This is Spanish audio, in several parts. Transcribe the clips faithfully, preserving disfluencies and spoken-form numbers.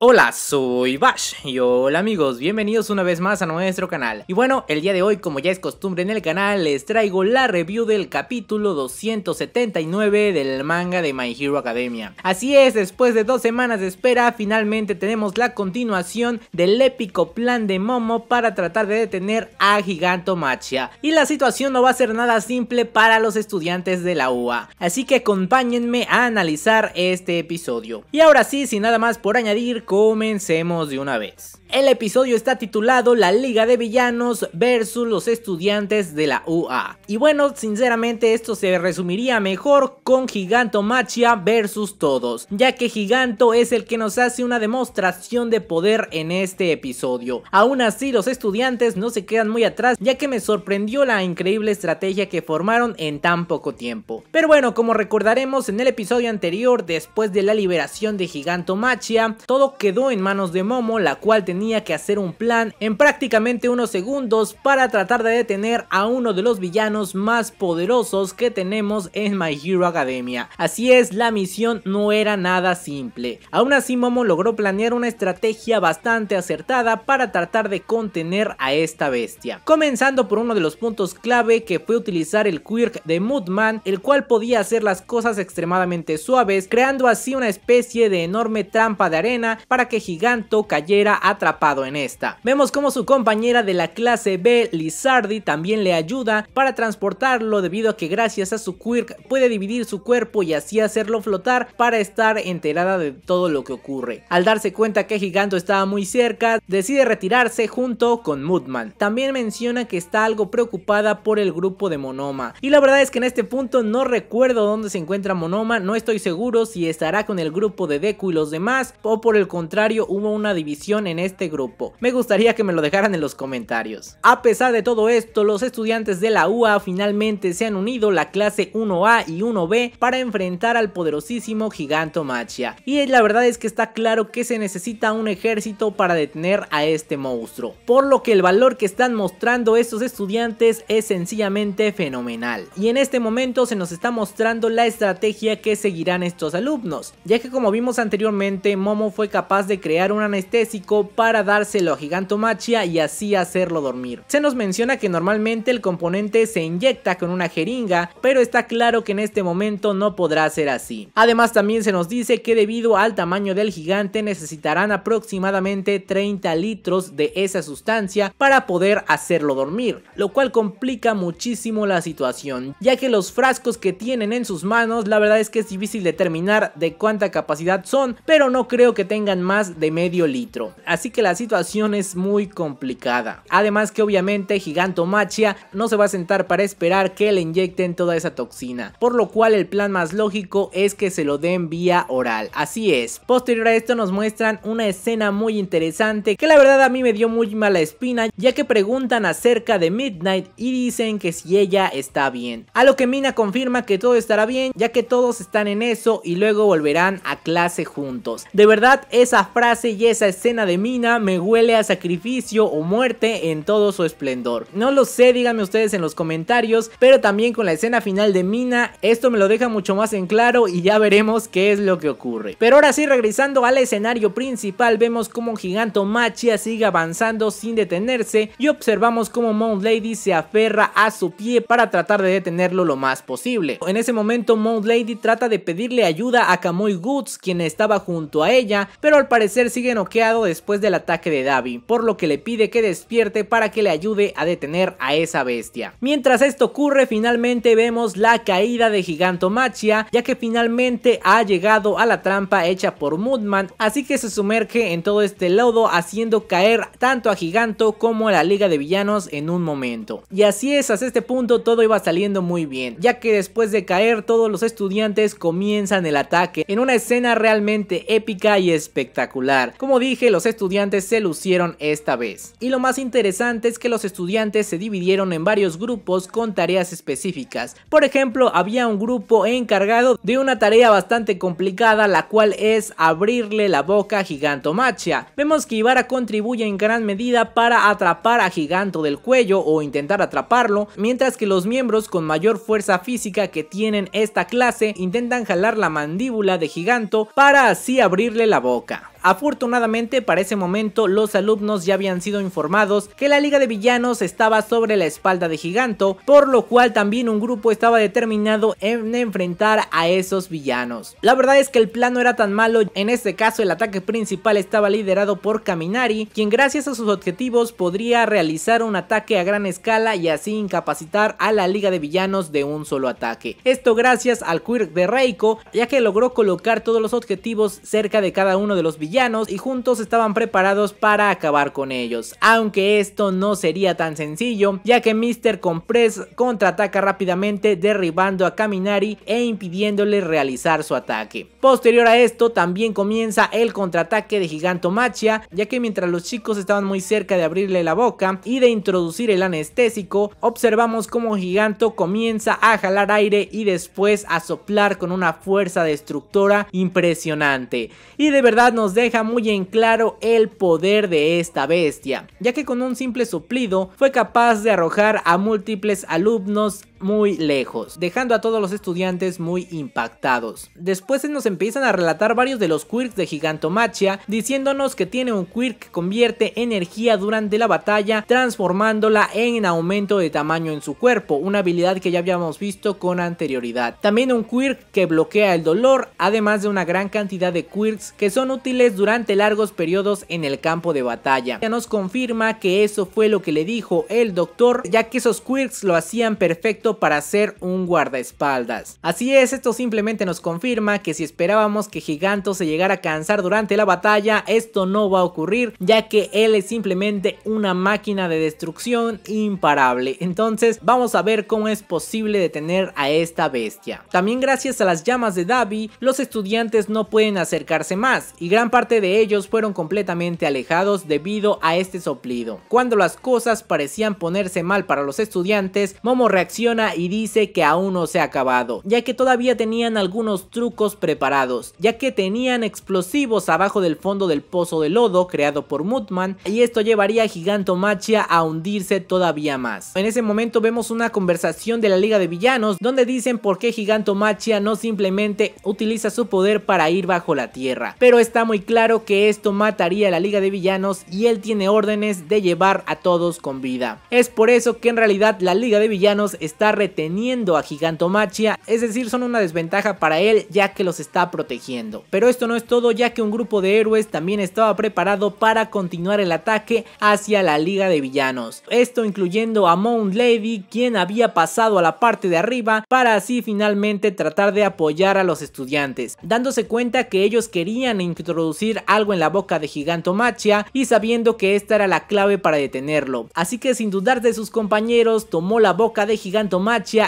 Hola, soy Bash y hola amigos, bienvenidos una vez más a nuestro canal. Y bueno, el día de hoy, como ya es costumbre en el canal, les traigo la review del capítulo doscientos setenta y nueve del manga de My Hero Academia. Así es, después de dos semanas de espera, finalmente tenemos la continuación del épico plan de Momo para tratar de detener a Gigantomachia. Y la situación no va a ser nada simple para los estudiantes de la U A, así que acompáñenme a analizar este episodio. Y ahora sí, sin nada más por añadir, comencemos de una vez. El episodio está titulado La Liga de Villanos versus los estudiantes de la U A. Y bueno, sinceramente esto se resumiría mejor con Gigantomachia versus todos, ya que Giganto es el que nos hace una demostración de poder en este episodio. Aún así, los estudiantes no se quedan muy atrás, ya que me sorprendió la increíble estrategia que formaron en tan poco tiempo. Pero bueno, como recordaremos en el episodio anterior, después de la liberación de Gigantomachia, todo quedó en manos de Momo, la cual tenía que hacer un plan en prácticamente unos segundos para tratar de detener a uno de los villanos más poderosos que tenemos en My Hero Academia. Así es, la misión no era nada simple. Aún así, Momo logró planear una estrategia bastante acertada para tratar de contener a esta bestia, comenzando por uno de los puntos clave, que fue utilizar el Quirk de Mudman, el cual podía hacer las cosas extremadamente suaves, creando así una especie de enorme trampa de arena para que Giganto cayera atrapado en esta. Vemos como su compañera de la clase B, Lizardi, también le ayuda para transportarlo, debido a que gracias a su quirk puede dividir su cuerpo y así hacerlo flotar para estar enterada de todo lo que ocurre. Al darse cuenta que Giganto estaba muy cerca, decide retirarse junto con Mudman. También menciona que está algo preocupada por el grupo de Monoma, y la verdad es que en este punto no recuerdo dónde se encuentra Monoma, no estoy seguro si estará con el grupo de Deku y los demás, o por el contrario hubo una división en este grupo. Me gustaría que me lo dejaran en los comentarios. A pesar de todo esto, los estudiantes de la U A finalmente se han unido, la clase uno A y uno B, para enfrentar al poderosísimo Gigantomachia, y la verdad es que está claro que se necesita un ejército para detener a este monstruo, por lo que el valor que están mostrando estos estudiantes es sencillamente fenomenal. Y en este momento se nos está mostrando la estrategia que seguirán estos alumnos, ya que como vimos anteriormente, Momo fue capaz de crear un anestésico para dárselo a Gigantomachia y así hacerlo dormir. Se nos menciona que normalmente el componente se inyecta con una jeringa, pero está claro que en este momento no podrá ser así. Además, también se nos dice que debido al tamaño del gigante necesitarán aproximadamente treinta litros de esa sustancia para poder hacerlo dormir, lo cual complica muchísimo la situación, ya que los frascos que tienen en sus manos, la verdad es que es difícil determinar de cuánta capacidad son, pero no creo que tengan más de medio litro. Así que la situación es muy complicada. Además que obviamente Gigantomachia no se va a sentar para esperar que le inyecten toda esa toxina, por lo cual el plan más lógico es que se lo den vía oral. Así es. Posterior a esto nos muestran una escena muy interesante que la verdad a mí me dio muy mala espina, ya que preguntan acerca de Midnight y dicen que si ella está bien, a lo que Mina confirma que todo estará bien, ya que todos están en eso y luego volverán a clase juntos. De verdad, esa frase y esa escena de Midnight me huele a sacrificio o muerte en todo su esplendor. No lo sé, díganme ustedes en los comentarios, pero también con la escena final de Mina, esto me lo deja mucho más en claro y ya veremos qué es lo que ocurre. Pero ahora sí, regresando al escenario principal, vemos como Gigantomachia sigue avanzando sin detenerse y observamos como Mount Lady se aferra a su pie para tratar de detenerlo lo más posible. En ese momento, Mount Lady trata de pedirle ayuda a Kamui Woods, quien estaba junto a ella, pero al parecer sigue noqueado después del ataque de Dabi, por lo que le pide que despierte para que le ayude a detener a esa bestia. Mientras esto ocurre, finalmente vemos la caída de Gigantomachia, ya que finalmente ha llegado a la trampa hecha por Mudman, así que se sumerge en todo este lodo, haciendo caer tanto a Giganto como a la Liga de Villanos en un momento. Y así es, hasta este punto todo iba saliendo muy bien, ya que después de caer todos los estudiantes comienzan el ataque en una escena realmente épica y espectacular. Como dije, los estudiantes estudiantes se lucieron esta vez, y lo más interesante es que los estudiantes se dividieron en varios grupos con tareas específicas. Por ejemplo, había un grupo encargado de una tarea bastante complicada, la cual es abrirle la boca a Gigantomachia. Vemos que Ibara contribuye en gran medida para atrapar a Giganto del cuello o intentar atraparlo, mientras que los miembros con mayor fuerza física que tienen esta clase intentan jalar la mandíbula de Giganto para así abrirle la boca. Afortunadamente para ese momento los alumnos ya habían sido informados que la liga de villanos estaba sobre la espalda de Giganto, por lo cual también un grupo estaba determinado en enfrentar a esos villanos. La verdad es que el plan no era tan malo, en este caso el ataque principal estaba liderado por Kaminari, quien gracias a sus objetivos podría realizar un ataque a gran escala y así incapacitar a la liga de villanos de un solo ataque. Esto gracias al Quirk de Reiko, ya que logró colocar todos los objetivos cerca de cada uno de los villanos y juntos estaban preparados para acabar con ellos, aunque esto no sería tan sencillo, ya que mister Compress contraataca rápidamente derribando a Kaminari e impidiéndole realizar su ataque. Posterior a esto también comienza el contraataque de Gigantomachia, ya que mientras los chicos estaban muy cerca de abrirle la boca y de introducir el anestésico, observamos cómo Giganto comienza a jalar aire y después a soplar con una fuerza destructora impresionante, y de verdad nos deja muy en claro el poder de esta bestia, ya que con un simple soplido fue capaz de arrojar a múltiples alumnos muy lejos, dejando a todos los estudiantes muy impactados. Después se nos empiezan a relatar varios de los quirks de Gigantomachia, diciéndonos que tiene un quirk que convierte energía durante la batalla transformándola en aumento de tamaño en su cuerpo, una habilidad que ya habíamos visto con anterioridad. También un quirk que bloquea el dolor, además de una gran cantidad de quirks que son útiles durante largos periodos en el campo de batalla. Ya nos confirma que eso fue lo que le dijo el doctor, ya que esos quirks lo hacían perfecto para ser un guardaespaldas. Así es, esto simplemente nos confirma que si esperábamos que Giganto se llegara a cansar durante la batalla, esto no va a ocurrir, ya que él es simplemente una máquina de destrucción imparable. Entonces vamos a ver cómo es posible detener a esta bestia. También gracias a las llamas de Dabi, los estudiantes no pueden acercarse más y gran parte de ellos fueron completamente alejados debido a este soplido. Cuando las cosas parecían ponerse mal para los estudiantes, Momo reacciona y dice que aún no se ha acabado, ya que todavía tenían algunos trucos preparados, ya que tenían explosivos abajo del fondo del pozo de lodo creado por Mudman, y esto llevaría a Gigantomachia a hundirse todavía más. En ese momento vemos una conversación de la liga de villanos donde dicen por qué Gigantomachia no simplemente utiliza su poder para ir bajo la tierra, pero está muy claro que esto mataría a la liga de villanos y él tiene órdenes de llevar a todos con vida. Es por eso que en realidad la liga de villanos está reteniendo a Gigantomachia, es decir, son una desventaja para él ya que los está protegiendo. Pero esto no es todo, ya que un grupo de héroes también estaba preparado para continuar el ataque hacia la liga de villanos, esto incluyendo a Mount Lady, quien había pasado a la parte de arriba para así finalmente tratar de apoyar a los estudiantes, dándose cuenta que ellos querían introducir algo en la boca de Gigantomachia y sabiendo que esta era la clave para detenerlo, así que sin dudar de sus compañeros tomó la boca de Gigantomachia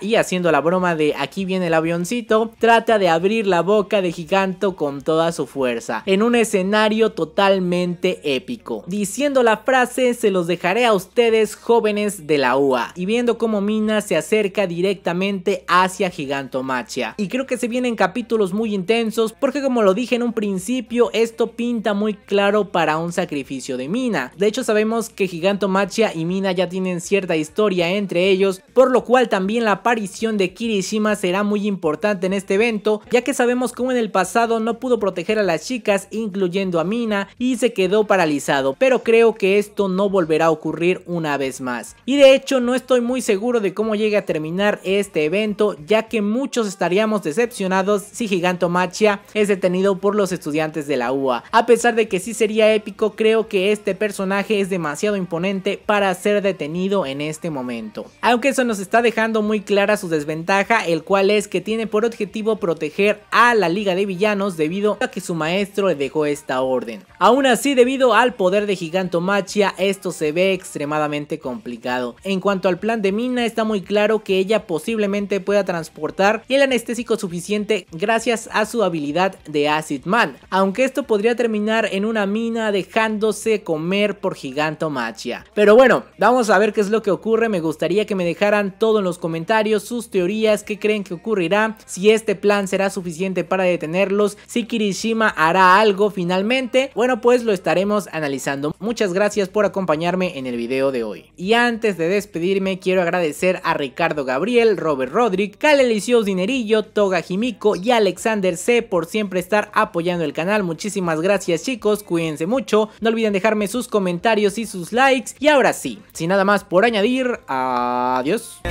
y haciendo la broma de aquí viene el avioncito, trata de abrir la boca de Giganto con toda su fuerza en un escenario totalmente épico, diciendo la frase se los dejaré a ustedes jóvenes de la U A, y viendo cómo Mina se acerca directamente hacia Gigantomachia. Y creo que se vienen capítulos muy intensos, porque como lo dije en un principio, esto pinta muy claro para un sacrificio de Mina. De hecho sabemos que Gigantomachia y Mina ya tienen cierta historia entre ellos, por lo cual también También la aparición de Kirishima será muy importante en este evento, ya que sabemos cómo en el pasado no pudo proteger a las chicas, incluyendo a Mina, y se quedó paralizado, pero creo que esto no volverá a ocurrir una vez más. Y de hecho no estoy muy seguro de cómo llegue a terminar este evento, ya que muchos estaríamos decepcionados si Gigantomachia es detenido por los estudiantes de la U A. A pesar de que sí sería épico, creo que este personaje es demasiado imponente para ser detenido en este momento. Aunque eso nos está dejando muy clara su desventaja, el cual es que tiene por objetivo proteger a la liga de villanos debido a que su maestro le dejó esta orden. Aún así, debido al poder de Gigantomachia, esto se ve extremadamente complicado. En cuanto al plan de Mina, está muy claro que ella posiblemente pueda transportar el anestésico suficiente gracias a su habilidad de Acid Man, aunque esto podría terminar en una Mina dejándose comer por Gigantomachia. Pero bueno, vamos a ver qué es lo que ocurre. Me gustaría que me dejaran todo en los comentarios sus teorías, que creen que ocurrirá, si este plan será suficiente para detenerlos, si Kirishima hará algo finalmente. Bueno, pues lo estaremos analizando. Muchas gracias por acompañarme en el video de hoy, y antes de despedirme quiero agradecer a Ricardo Gabriel, Robert Rodrick, Kalelicios Dinerillo, Toga Jimico y Alexander C por siempre estar apoyando el canal. Muchísimas muchísimas gracias, chicos, cuídense mucho, no olviden dejarme sus comentarios y sus likes, y ahora sí, sin nada más por añadir, adiós.